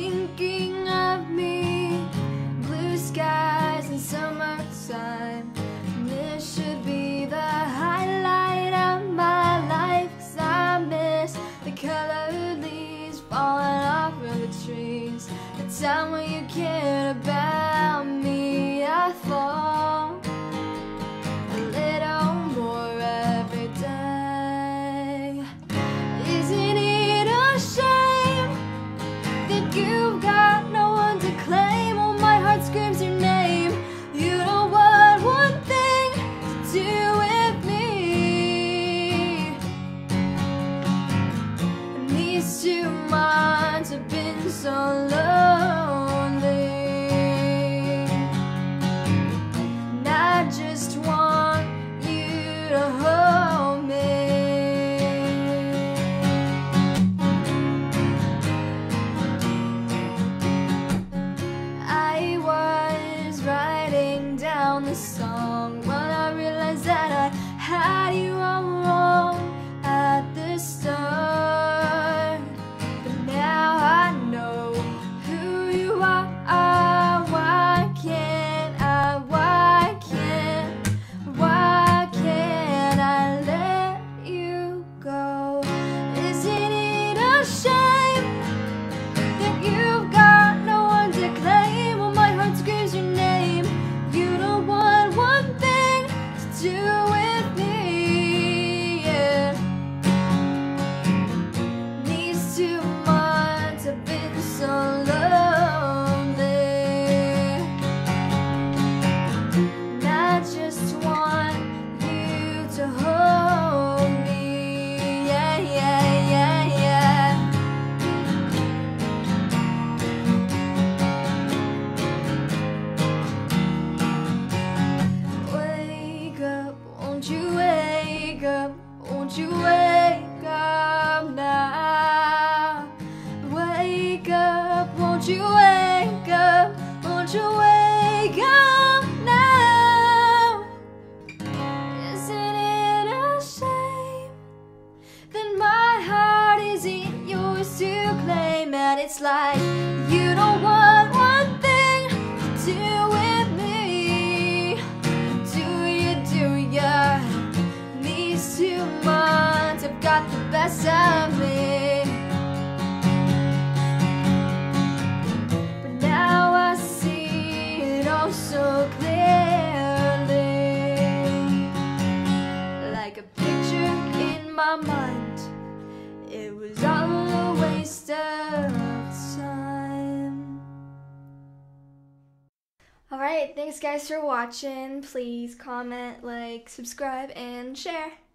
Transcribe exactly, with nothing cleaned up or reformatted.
thinking of me. Blue skies and summertime, and this should be the highlight of my life, 'cause I miss the colored leaves falling off of the trees. The time when you cared about me, I thought you've got no one to claim. Oh, my heart screams your name. You don't want one thing to do with me. And these two months have been so lonely, and I just want you to hold me. The song when I realized that I had you all wrong at the start, but now I know who you are. Why can't I, why can't, why can't I let you go? Isn't it a shame that you've got no one to claim? Well, my heart screams your name. You don't want do with me, yeah. These two months have been so lonely, and I just want you to hold me, yeah, yeah, yeah, yeah. Wake up. Won't you wake up? Won't you wake up now? Wake up, won't you wake up? Won't you wake up now? Isn't it a shame that my heart isn't yours to claim? And it's like you don't want one thing to do with me. Do you, do you? Two months have got the best of me, but now I see it all so clearly, like a picture in my mind. It was all a waste of time. Alright, thanks guys for watching. Please comment, like, subscribe, and share.